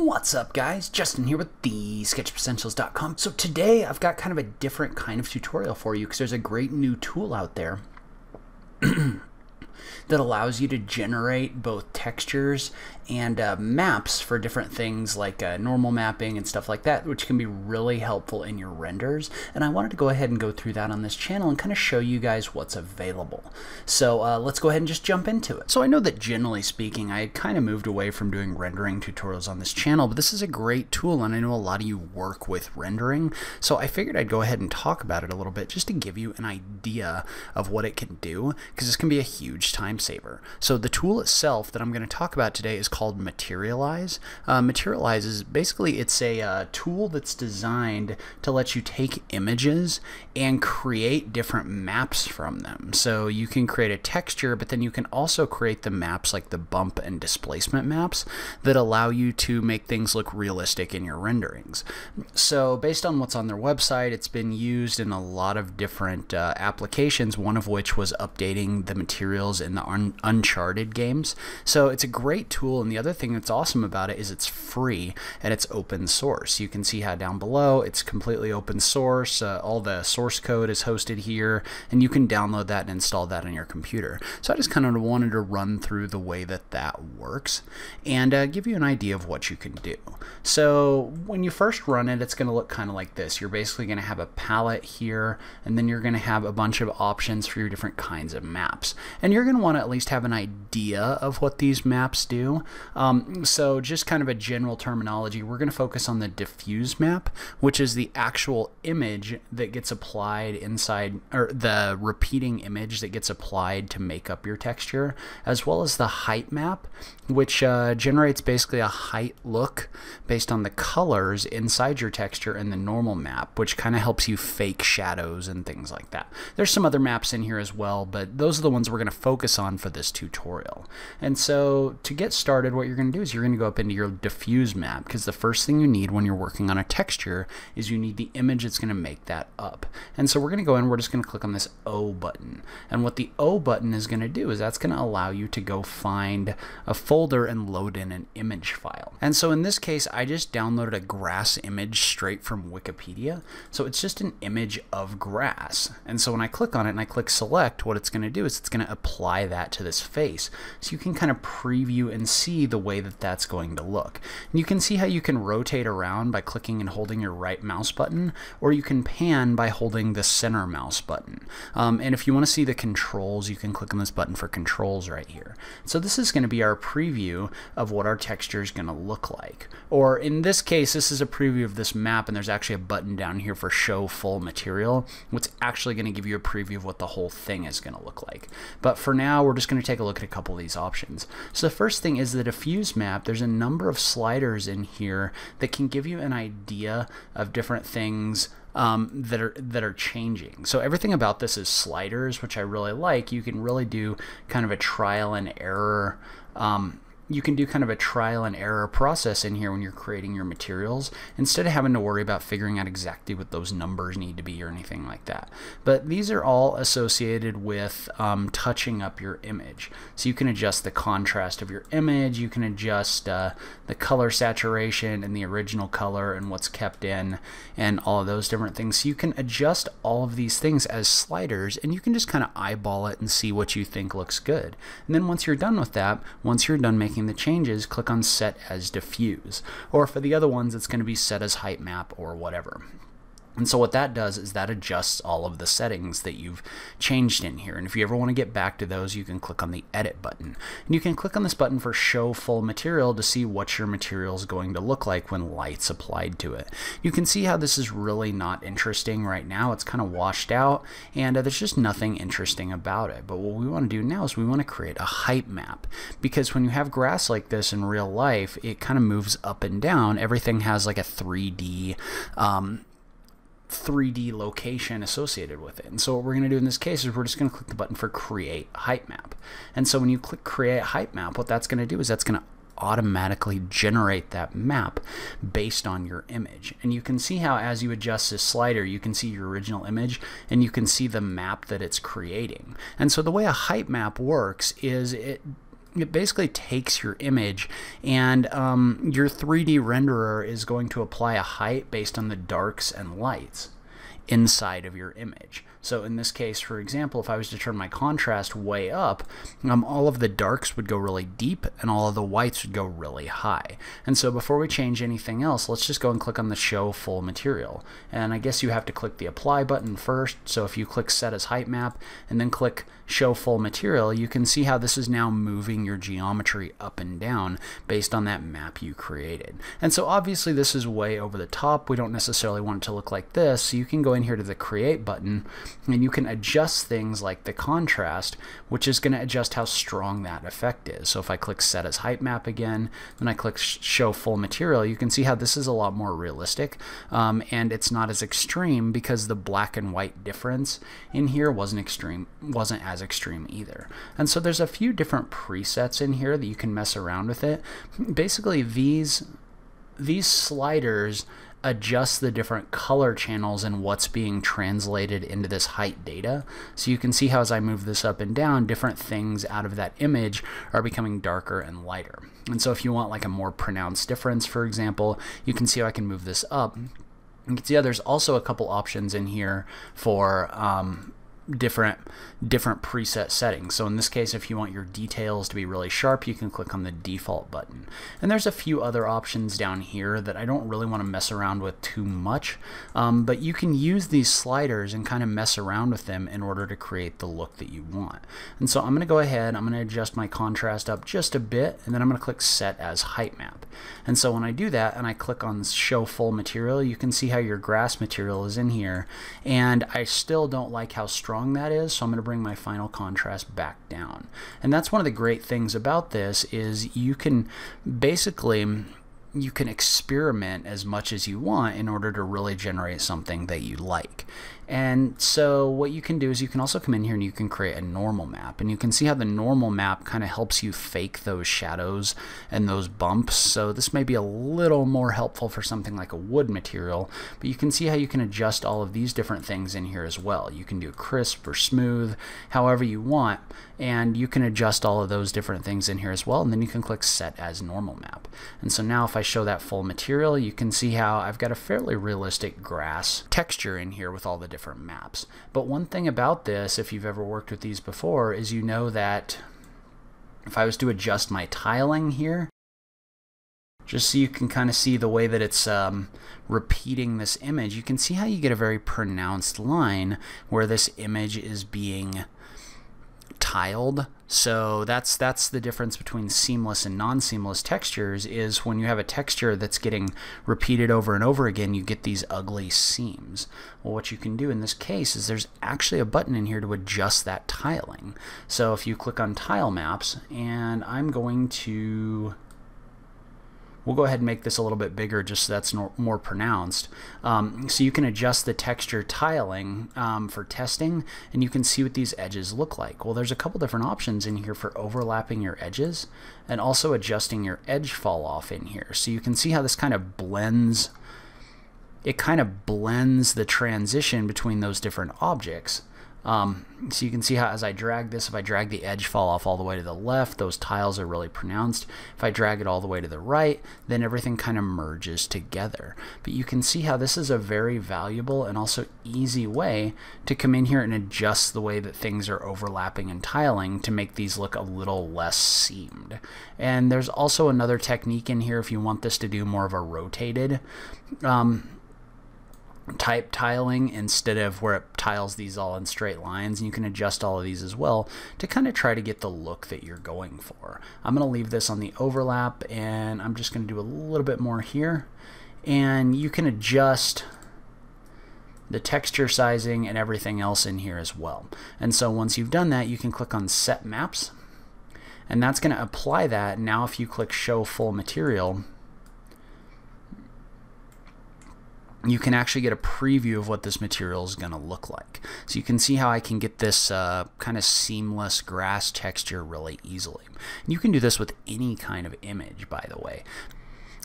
What's up, guys? Justin here with TheSketchUpEssentials.com. So today I've got kind of a different kind of tutorial for you because there's a great new tool out there that allows you to generate both textures and maps for different things like normal mapping and stuff like that, which can be really helpful in your renders. And I wanted to go ahead and go through that on this channel and kind of show you guys what's available. So let's go ahead and just jump into it. So I know that generally speaking, I kind of moved away from doing rendering tutorials on this channel, but this is a great tool and I know a lot of you work with rendering. So I figured I'd go ahead and talk about it a little bit just to give you an idea of what it can do, because this can be a huge time saver. So the tool itself that I'm going to talk about today is called Materialize. Materialize is basically, it's a tool that's designed to let you take images and create different maps from them. So you can create a texture, but then you can also create the maps like the bump and displacement maps that allow you to make things look realistic in your renderings. So based on what's on their website, it's been used in a lot of different applications, one of which was updating the materials in the Uncharted games. So it's a great tool, and the other thing that's awesome about it is it's free and it's open source. You can see how down below it's completely open source. All the source code is hosted here, and you can download that and install that on your computer. So I just kind of wanted to run through the way that that works and give you an idea of what you can do. So when you first run it, it's going to look kind of like this. You're basically going to have a palette here, and then you're going to have a bunch of options for your different kinds of maps, and you're going to want to at least have an idea of what these maps do. So just kind of a general terminology, we're going to focus on the diffuse map, which is the actual image that gets applied inside, or the repeating image that gets applied to make up your texture, as well as the height map, which generates basically a height look based on the colors inside your texture, and the normal map, which kind of helps you fake shadows and things like that. There's some other maps in here as well, but those are the ones we're going to focus on for this tutorial. And so to get started, what you're going to do is you're going to go up into your diffuse map, because the first thing you need when you're working on a texture is you need the image that's going to make that up. And so we're going to go in, we're just going to click on this O button. And what the O button is going to do is that's going to allow you to go find a folder and load in an image file. And so in this case, I just downloaded a grass image straight from Wikipedia. So it's just an image of grass. And so when I click on it and I click select, what it's going to do is it's going to apply that to this face. So you can kind of preview and see the way that that's going to look. And you can see how you can rotate around by clicking and holding your right mouse button, or you can pan by holding the center mouse button. And if you want to see the controls, you can click on this button for controls right here. So this is going to be our preview of what our texture is going to look like. Or in this case, this is a preview of this map, and there's actually a button down here for show full material, what's actually going to give you a preview of what the whole thing is going to look like. But for now, we're just going to take a look at a couple of these options. So the first thing is the diffuse map. There's a number of sliders in here that can give you an idea of different things that are changing. So everything about this is sliders, which I really like. You can really do kind of a trial and error process in here when you're creating your materials, instead of having to worry about figuring out exactly what those numbers need to be or anything like that. But these are all associated with touching up your image. So you can adjust the contrast of your image, you can adjust the color saturation and the original color and what's kept in and all of those different things. So you can adjust all of these things as sliders, and you can just kind of eyeball it and see what you think looks good. And then once you're done with that, once you're done making the changes, click on set as diffuse, or for the other ones it's going to be set as height map or whatever. And so what that does is that adjusts all of the settings that you've changed in here. And if you ever want to get back to those, you can click on the edit button. And you can click on this button for show full material to see what your material is going to look like when light's applied to it. You can see how this is really not interesting right now. It's kind of washed out, and there's just nothing interesting about it. But what we want to do now is we want to create a height map, because when you have grass like this in real life, it kind of moves up and down. Everything has like a 3D location associated with it. And so what we're going to do in this case is we're just going to click the button for create height map. And so when you click create height map, what that's going to do is that's going to automatically generate that map based on your image. And you can see how as you adjust this slider, you can see your original image and you can see the map that it's creating. And so the way a height map works is it it basically takes your image, and your 3D renderer is going to apply a height based on the darks and lights inside of your image. So in this case, for example, if I was to turn my contrast way up, all of the darks would go really deep and all of the whites would go really high. And so before we change anything else, let's just go and click on the Show Full Material. And I guess you have to click the Apply button first. So if you click Set as Height Map and then click Show Full Material, you can see how this is now moving your geometry up and down based on that map you created. And so obviously this is way over the top. We don't necessarily want it to look like this. So you can go in here to the Create button, and you can adjust things like the contrast, which is going to adjust how strong that effect is. So if I click Set as Height Map again, then I click Show Full Material, you can see how this is a lot more realistic, and it's not as extreme because the black and white difference in here wasn't as extreme either. And so there's a few different presets in here that you can mess around with it. Basically, these sliders adjust the different color channels and what's being translated into this height data. So you can see how as I move this up and down, different things out of that image are becoming darker and lighter. And so if you want like a more pronounced difference, for example, you can see how I can move this up. You can see how there's also a couple options in here for different preset settings. So in this case, if you want your details to be really sharp, you can click on the default button. And there's a few other options down here that I don't really want to mess around with too much, but you can use these sliders and kind of mess around with them in order to create the look that you want. And so I'm going to go ahead, I'm going to adjust my contrast up just a bit, and then I'm going to click Set as Height Map. And so when I do that and I click on Show Full Material, you can see how your grass material is in here, and I still don't like how strong that is, so I'm going to bring my final contrast back down. And that's one of the great things about this, is you can basically experiment as much as you want in order to really generate something that you like. And so what you can do is you can also come in here and you can create a normal map, and you can see how the normal map kind of helps you fake those shadows and those bumps. So this may be a little more helpful for something like a wood material, but you can see how you can adjust all of these different things in here as well. You can do crisp or smooth, however you want, and you can adjust all of those different things in here as well, and then you can click Set as Normal Map. And so now if I show that full material, you can see how I've got a fairly realistic grass texture in here with all the different maps. But one thing about this, if you've ever worked with these before, is you know that if I was to adjust my tiling here, just so you can kind of see the way that it's repeating this image, you can see how you get a very pronounced line where this image is being tiled. So that's the difference between seamless and non-seamless textures, is when you have a texture that's getting repeated over and over again, you get these ugly seams. Well, what you can do in this case is there's actually a button in here to adjust that tiling. So if you click on Tile Maps, and I'm going to, we'll go ahead and make this a little bit bigger just so that's more pronounced. So you can adjust the texture tiling for testing, and you can see what these edges look like. Well, there's a couple different options in here for overlapping your edges and also adjusting your edge fall off in here. So you can see how this kind of blends, it kind of blends the transition between those different objects. So you can see how as I drag this, if I drag the edge fall off all the way to the left, those tiles are really pronounced. If I drag it all the way to the right, then everything kind of merges together. But you can see how this is a very valuable and also easy way to come in here and adjust the way that things are overlapping and tiling to make these look a little less seamed. And there's also another technique in here if you want this to do more of a rotated type tiling instead of where it tiles these all in straight lines, and you can adjust all of these as well to kind of try to get the look that you're going for. I'm going to leave this on the overlap, and I'm just going to do a little bit more here, and you can adjust the texture sizing and everything else in here as well. And so once you've done that, you can click on Set Maps, and that's going to apply that. Now if you click Show Full Material, you can actually get a preview of what this material is going to look like. So you can see how I can get this kind of seamless grass texture really easily. And you can do this with any kind of image, by the way.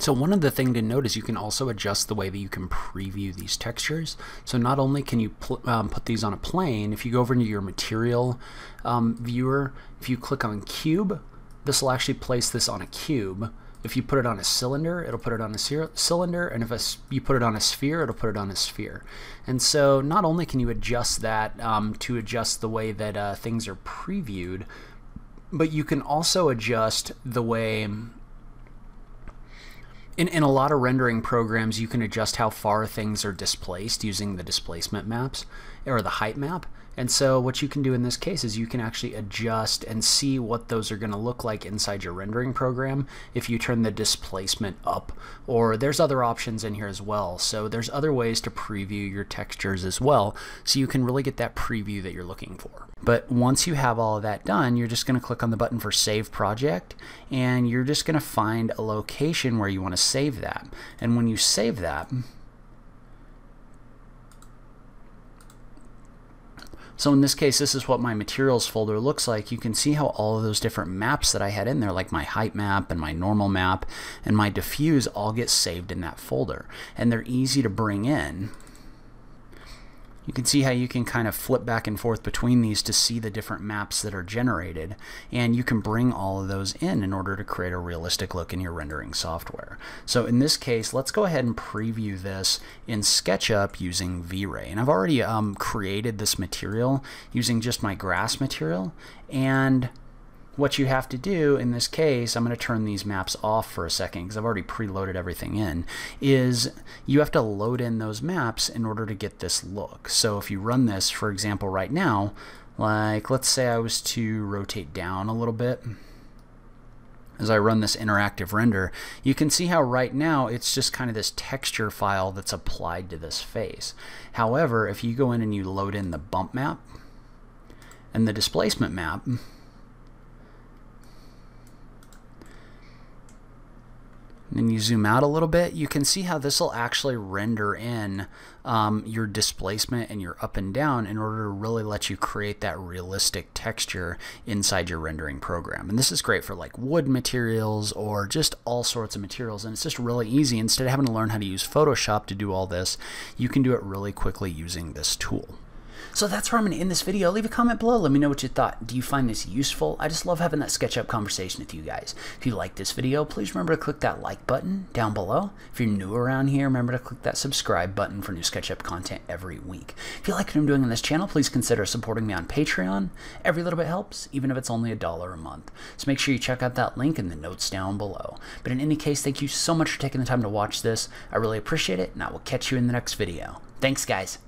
So one other thing to note is you can also adjust the way that you can preview these textures. So not only can you put these on a plane, if you go over into your material viewer, if you click on Cube, This will actually place this on a cube. If you put it on a cylinder, it'll put it on a cylinder, and if you put it on a sphere, it'll put it on a sphere. And so not only can you adjust that to adjust the way that things are previewed, but you can also adjust the way, in a lot of rendering programs, you can adjust how far things are displaced using the displacement maps or the height map. And so what you can do in this case is you can actually adjust and see what those are going to look like inside your rendering program if you turn the displacement up. Or there's other options in here as well. So there's other ways to preview your textures as well, so you can really get that preview that you're looking for. But once you have all of that done, you're just going to click on the button for Save Project, and you're just going to find a location where you want to save that. And when you save that, so in this case, this is what my materials folder looks like. You can see how all of those different maps that I had in there, like my height map and my normal map and my diffuse, all get saved in that folder. And they're easy to bring in. You can see how you can kind of flip back and forth between these to see the different maps that are generated, and you can bring all of those in order to create a realistic look in your rendering software. So in this case, let's go ahead and preview this in SketchUp using V-Ray. And I've already created this material using just my grass material, and what you have to do in this case, I'm going to turn these maps off for a second because I've already preloaded everything in, is you have to load in those maps in order to get this look. So if you run this, for example, right now, like let's say I was to rotate down a little bit, as I run this interactive render, you can see how right now it's just kind of this texture file that's applied to this face. However, if you go in and you load in the bump map and the displacement map, and you zoom out a little bit, you can see how this will actually render in your displacement and your up and down in order to really let you create that realistic texture inside your rendering program. And this is great for like wood materials or just all sorts of materials, and it's just really easy. Instead of having to learn how to use Photoshop to do all this, you can do it really quickly using this tool. So that's where I'm going to end this video. Leave a comment below. Let me know what you thought. Do you find this useful? I just love having that SketchUp conversation with you guys. If you like this video, please remember to click that like button down below. If you're new around here, remember to click that subscribe button for new SketchUp content every week. If you like what I'm doing on this channel, please consider supporting me on Patreon. Every little bit helps, even if it's only $1 a month. So make sure you check out that link in the notes down below. But in any case, thank you so much for taking the time to watch this. I really appreciate it, and I will catch you in the next video. Thanks, guys.